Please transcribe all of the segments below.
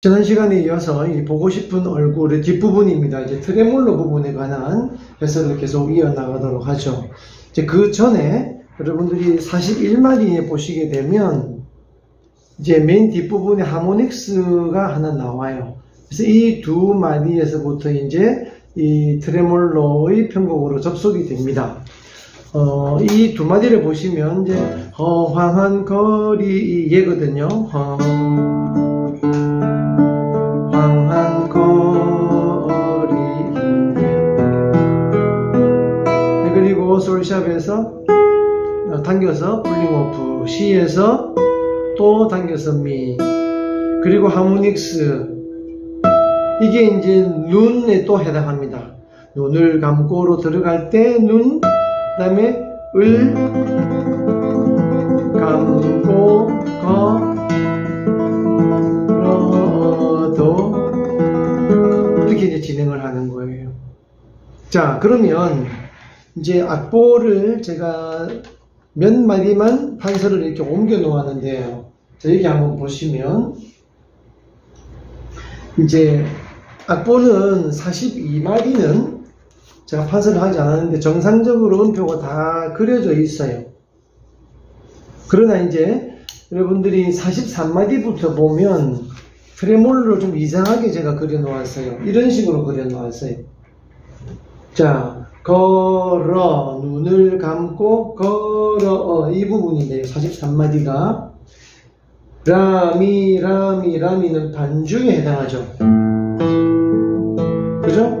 지난 시간에 이어서 이 보고 싶은 얼굴의 뒷부분입니다. 이제 트레몰로 부분에 관한 해설을 계속 이어나가도록 하죠. 이제 그 전에 여러분들이 41마디에 보시게 되면 이제 맨 뒷부분에 하모닉스가 하나 나와요. 그래서 이 두 마디에서부터 이제 이 트레몰로의 편곡으로 접속이 됩니다. 이 두 마디를 보시면 이제 허황한거리 얘거든요. 솔샵에서 당겨서 풀링오프, C에서 또 당겨서 미, 그리고 하모닉스, 이게 이제 눈에 또 해당합니다. 눈을 감고로 들어갈 때 눈, 그 다음에 을 감고 걸어도 이렇게 이제 진행을 하는 거예요. 자, 그러면 이제 악보를 제가 몇 마디만 판서를 이렇게 옮겨 놓았는데요. 자, 여기 한번 보시면 이제 악보는 42마디는 제가 판서를 하지 않았는데 정상적으로 음표가 다 그려져 있어요. 그러나 이제 여러분들이 43마디부터 보면 트레몰로를 좀 이상하게 제가 그려 놓았어요. 이런 식으로 그려 놓았어요. 자, 걸어, 눈을 감고 걸어, 이 부분이네요. 43마디가 라미, 라미, 라미는 반중에 해당하죠. 그죠?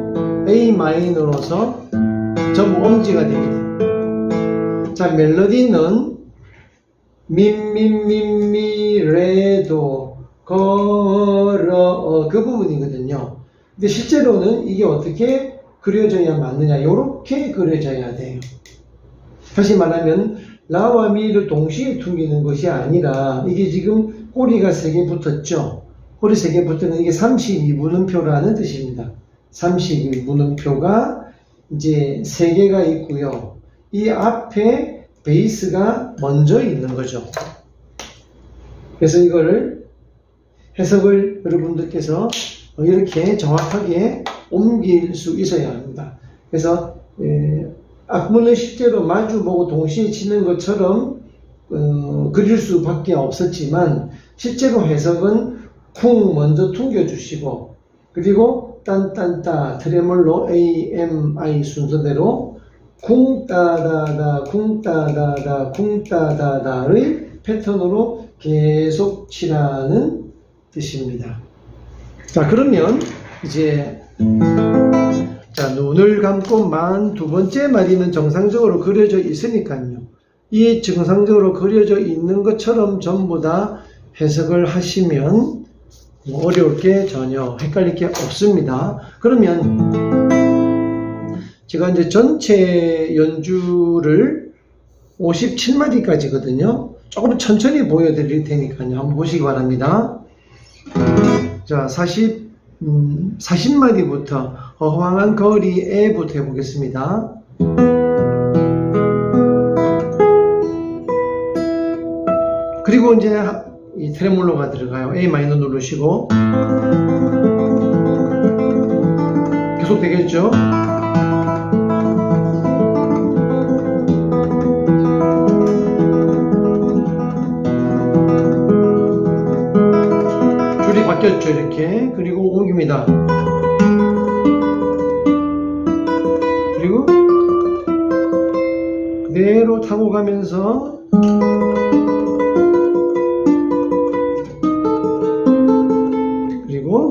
A 마이너로서 전부 엄지가 됩니다. 자, 멜로디는 미미미미 레도 걸어, 그 부분이거든요. 근데 실제로는 이게 어떻게 그려져야 맞느냐, 요렇게 그려져야 돼요. 다시 말하면 라와 미를 동시에 퉁기는 것이 아니라, 이게 지금 꼬리가 3개 붙었죠. 꼬리 3개 붙으면 이게 32분음표라는 뜻입니다. 32분음표가 이제 3개가 있고요, 이 앞에 베이스가 먼저 있는 거죠. 그래서 이거를 해석을 여러분들께서 이렇게 정확하게 옮길 수 있어야 합니다. 그래서 악보는 실제로 마주보고 동시에 치는 것처럼 그릴 수밖에 없었지만, 실제로 해석은 쿵 먼저 퉁겨주시고, 그리고 딴딴따 트레몰로 A, M, I 순서대로 쿵따다다 쿵따다다 쿵따다다의 패턴으로 계속 치라는 뜻입니다. 자, 그러면 이제 자, 눈을 감고 만 두 번째 마디는 정상적으로 그려져 있으니까요. 이 정상적으로 그려져 있는 것처럼 전부 다 해석을 하시면 어려울 게 전혀, 헷갈릴 게 없습니다. 그러면 제가 이제 전체 연주를 57마디까지거든요. 조금 천천히 보여드릴 테니까요. 한번 보시기 바랍니다. 자, 40마디부터 허황한 거리에부터 해보겠습니다. 그리고 이제 이 트레몰로가 들어가요. A 마이너 누르시고 계속 되겠죠? 바뀌었죠, 이렇게. 그리고 옮깁니다. 그리고 그대로 타고 가면서 그리고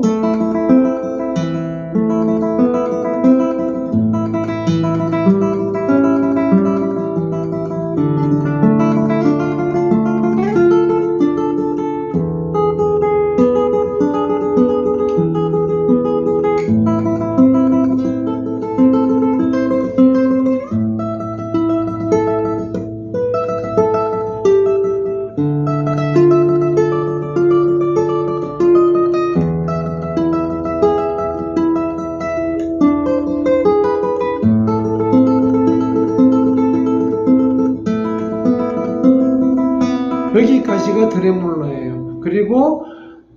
여기까지가 트레몰로예요. 그리고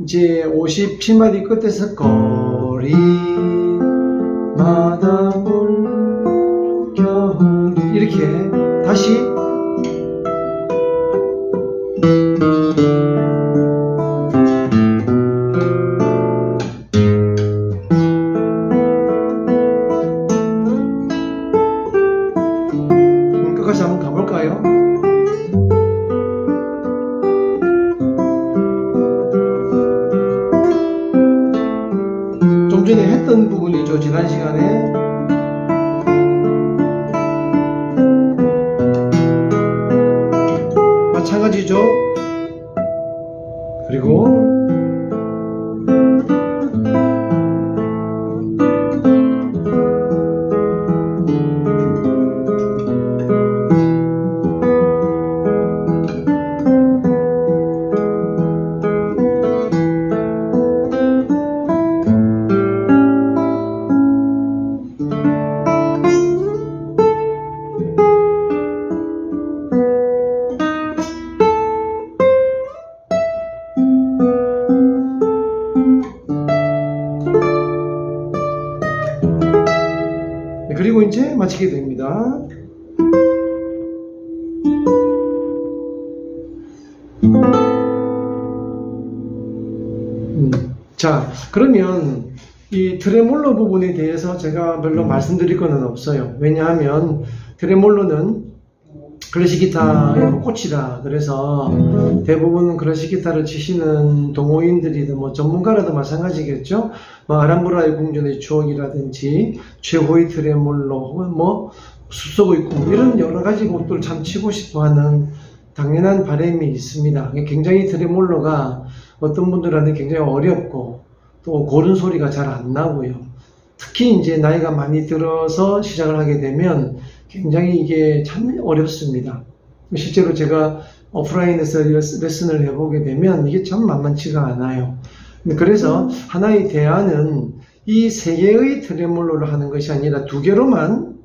이제 57마디 끝에서 거리마다 물결 이렇게 다시 끝까지 한번 가볼까요? 좀 전에 했던 부분이죠, 지난 시간에. 마찬가지죠. 그리고 이제 마치게 됩니다. 자, 그러면 이 트레몰로 부분에 대해서 제가 별로 말씀드릴 건 없어요. 왜냐하면 트레몰로는 클래식 기타의 꽃이다. 그래서 대부분 클래식 기타를 치시는 동호인들이든 뭐 전문가라도 마찬가지겠죠. 아람브라의 궁전의 추억이라든지 최고의 트레몰로 혹은 뭐 숲속의 꿈 이런 여러 가지 곡들을 참 치고 싶어하는 당연한 바람이 있습니다. 굉장히 트레몰로가 어떤 분들한테 굉장히 어렵고 또 고른 소리가 잘 안 나고요. 특히 이제 나이가 많이 들어서 시작을 하게 되면 굉장히 이게 참 어렵습니다. 실제로 제가 오프라인에서 레슨을 해보게 되면 이게 참 만만치가 않아요. 그래서 하나의 대안은 이 세 개의 트레몰로를 하는 것이 아니라 두 개로만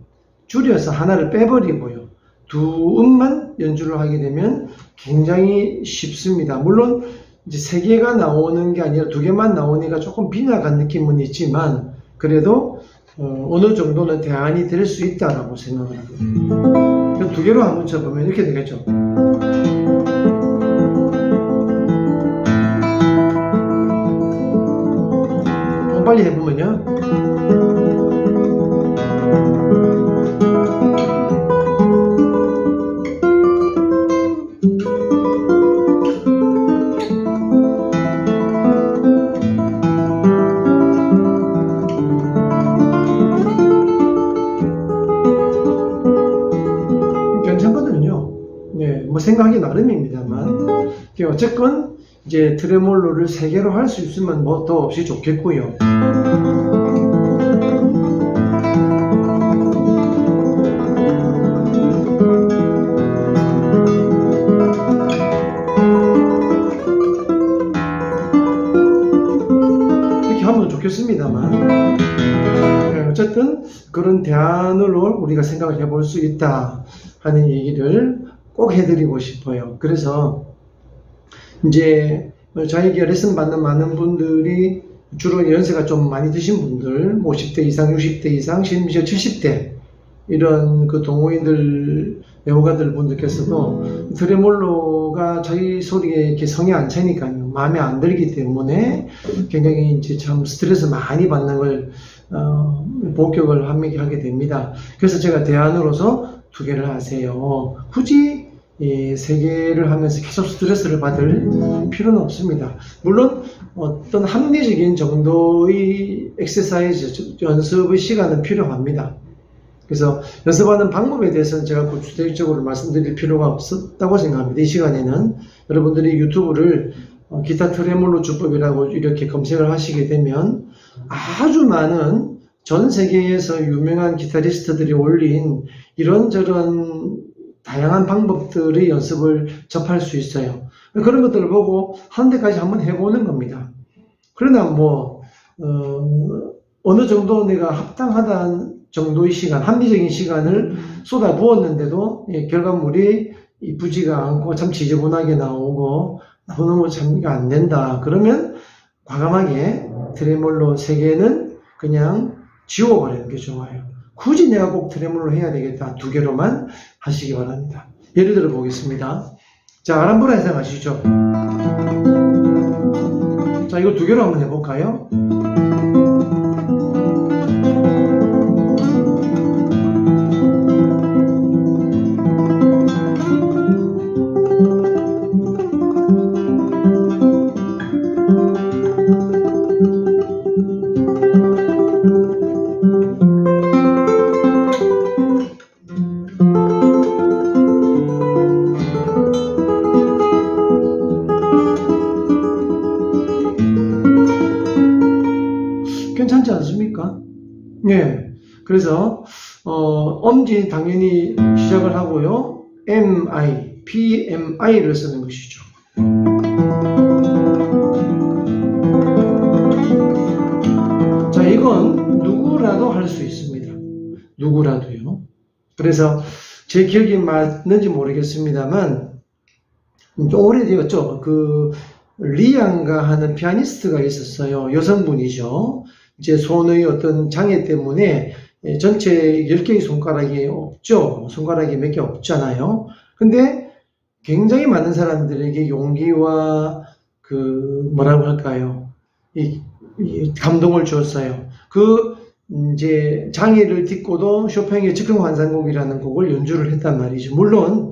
줄여서 하나를 빼버리고요. 두 음만 연주를 하게 되면 굉장히 쉽습니다. 물론 이제 세 개가 나오는 게 아니라 두 개만 나오니까 조금 빈약한 느낌은 있지만 그래도 어느 정도는 대안이 될 수 있다라고 생각을 합니다. 두 개로 한번 쳐보면 이렇게 되겠죠. 좀 빨리 해보면요. 생각이 나름입니다만, 어쨌건 이제 트레몰로를 세 개로 할 수 있으면 뭐 더없이 좋겠고요. 이렇게 하면 좋겠습니다만, 어쨌든 그런 대안으로 우리가 생각을 해볼 수 있다 하는 얘기를 꼭 해드리고 싶어요. 그래서 이제 저에게 레슨 받는 많은 분들이 주로 연세가 좀 많이 드신 분들, 50대 이상, 60대 이상, 심지어 70대 이런 그 동호인들, 애호가들 분들께서도 트레몰로가 자기 소리에 이렇게 성에 안 차니까요, 마음에 안 들기 때문에 굉장히 이제 참 스트레스 많이 받는 걸 목격을 하게 됩니다. 그래서 제가 대안으로서 두 개를 하세요. 굳이 이 세 개를 하면서 계속 스트레스를 받을 필요는 없습니다. 물론 어떤 합리적인 정도의 엑서사이즈 연습의 시간은 필요합니다. 그래서 연습하는 방법에 대해서는 제가 구체적으로 말씀드릴 필요가 없었다고 생각합니다. 이 시간에는 여러분들이 유튜브를 기타 트레몰로 주법이라고 이렇게 검색을 하시게 되면 아주 많은 전 세계에서 유명한 기타리스트들이 올린 이런저런 다양한 방법들의 연습을 접할 수 있어요. 그런 것들을 보고 한 데까지 한번 해보는 겁니다. 그러나 뭐 어느 정도 내가 합당하다는 정도의 시간, 합리적인 시간을 쏟아부었는데도 결과물이 이쁘지가 않고 참 지저분하게 나오고 나쁜 음으로 참미가 안 된다. 그러면 과감하게 트레몰로 세 개는 그냥 지워버리는 게 좋아요. 굳이 내가 꼭 트레몰로 해야 되겠다. 두 개로만 하시기 바랍니다. 예를 들어 보겠습니다. 자, 아람브라 해상 아시죠? 자, 이거 두 개로 한번 해볼까요? 괜찮지 않습니까? 예. 그래서 엄지 당연히 시작을 하고요. MI, PMI를 쓰는 것이죠. 자, 이건 누구라도 할 수 있습니다. 누구라도요. 그래서 제 기억이 맞는지 모르겠습니다만 오래되었죠. 그 리안가 하는 피아니스트가 있었어요. 여성분이죠. 이제 손의 어떤 장애 때문에 전체 10개의 손가락이 없죠. 손가락이 몇 개 없잖아요. 근데 굉장히 많은 사람들에게 용기와 그 뭐라고 할까요? 이 감동을 주었어요. 그 이제 장애를 딛고도 쇼팽의 즉흥환상곡이라는 곡을 연주를 했단 말이죠. 물론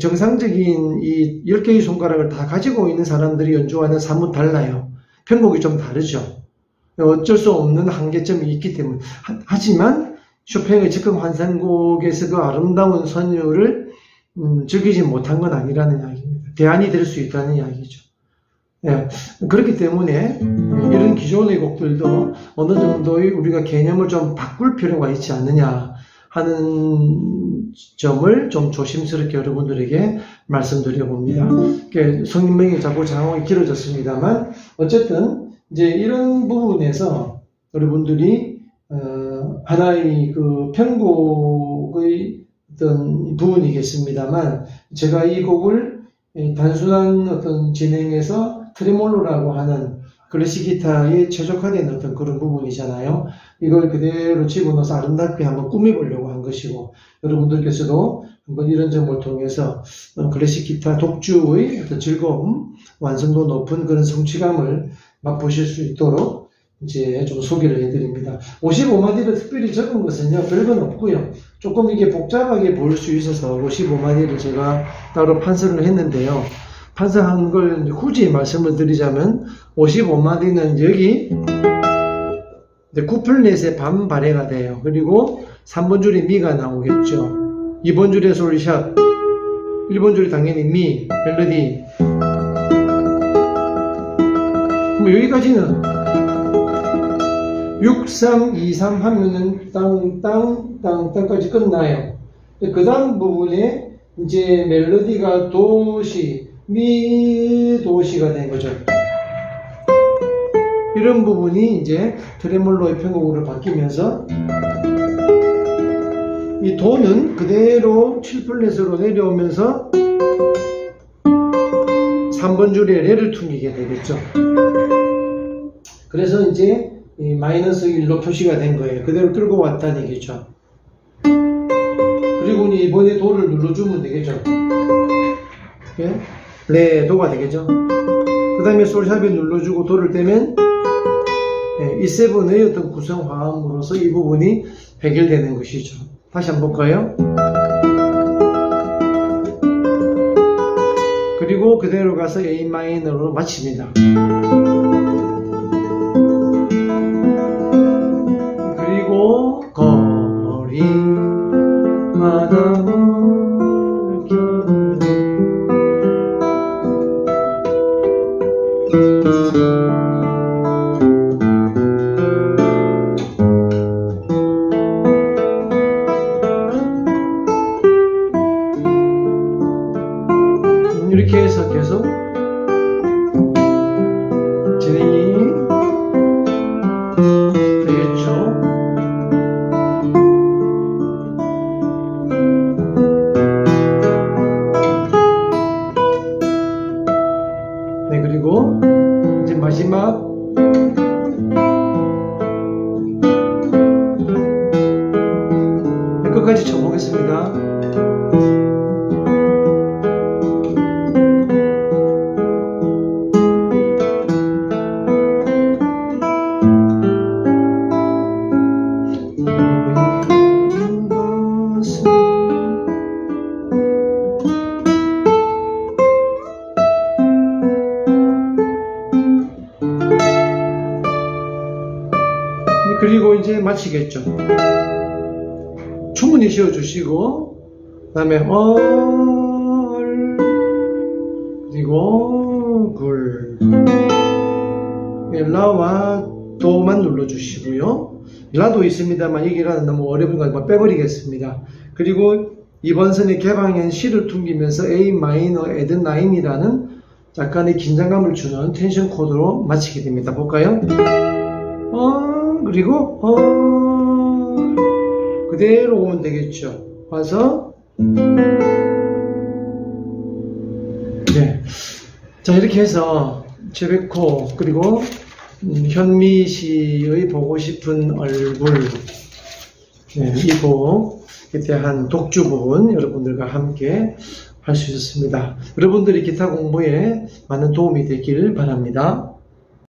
정상적인 이 10개의 손가락을 다 가지고 있는 사람들이 연주하는 사뭇 달라요. 편곡이 좀 다르죠. 어쩔 수 없는 한계점이 있기 때문에. 하지만 쇼팽의 즉흥 환상곡에서 그 아름다운 선율을 즐기지 못한 건 아니라는 이야기입니다. 대안이 될 수 있다는 이야기죠. 예, 그렇기 때문에 이런 기존의 곡들도 어느 정도의 우리가 개념을 좀 바꿀 필요가 있지 않느냐 하는 점을 좀 조심스럽게 여러분들에게 말씀드려봅니다. 성명이 자꾸 장황이 길어졌습니다만 어쨌든 이제 이런 부분에서 여러분들이 하나의 그 편곡의 어떤 부분이겠습니다만 제가 이 곡을 단순한 어떤 진행에서 트레몰로라고 하는 클래식 기타에 최적화된 어떤 그런 부분이잖아요. 이걸 그대로 집어넣어서 아름답게 한번 꾸며보려고 한 것이고 여러분들께서도 한번 이런 점을 통해서 클래식 기타 독주의 어떤 즐거움, 완성도 높은 그런 성취감을 맛보실 수 있도록 이제 좀 소개를 해드립니다. 55마디를 특별히 적은 것은요, 별건 없고요. 조금 이게 복잡하게 보일 수 있어서 55마디를 제가 따로 판서를 했는데요. 판서한 걸 굳이 말씀을 드리자면 55마디는 여기 쿠플렛의 반 발해가 돼요. 그리고 3번 줄이 미가 나오겠죠. 2번 줄에 솔샷, 1번 줄이 당연히 미, 멜로디. 여기까지는 6, 3, 2, 3 하면은 땅, 땅, 땅, 땅까지 끝나요. 그 다음 부분에 이제 멜로디가 도시, 미, 도시가 된 거죠. 이런 부분이 이제 트레몰로의 편곡으로 바뀌면서 이 도는 그대로 7플랫으로 내려오면서 3번 줄에 레를 퉁기게 되겠죠. 그래서 이제 이 마이너스 1로 표시가 된 거예요. 그대로 끌고 왔다는 얘기죠. 그리고 이번에 도를 눌러주면 되겠죠. 이렇게 레 도가 되겠죠. 그 다음에 솔샵에 눌러주고 도를 떼면 이 세븐의 어떤 구성 화음으로서 이 부분이 해결되는 것이죠. 다시 한번 볼까요? 그리고 그대로 가서 A 마이너로 마칩니다. 그리고 거리마다 이렇게 해서 계속 그리고 이제 마치겠죠. 충분히 쉬어 주시고, 그 다음에 얼, 그리고 굴, 라와 도만 눌러주시고요. 라도 있습니다만 이게 라는 너무 어려운 거 빼버리겠습니다. 그리고 이번 선의 개방엔 C를 퉁기면서 A 마이너 에든 9이라는 약간의 긴장감을 주는 텐션 코드로 마치게 됩니다. 볼까요? 그리고 그대로 오면 되겠죠. 와서 네, 자 이렇게 해서 제베코 그리고 현미 씨의 보고 싶은 얼굴 네, 이 곡 대한 독주 부분 여러분들과 함께 할 수 있었습니다. 여러분들이 기타 공부에 많은 도움이 되길 바랍니다.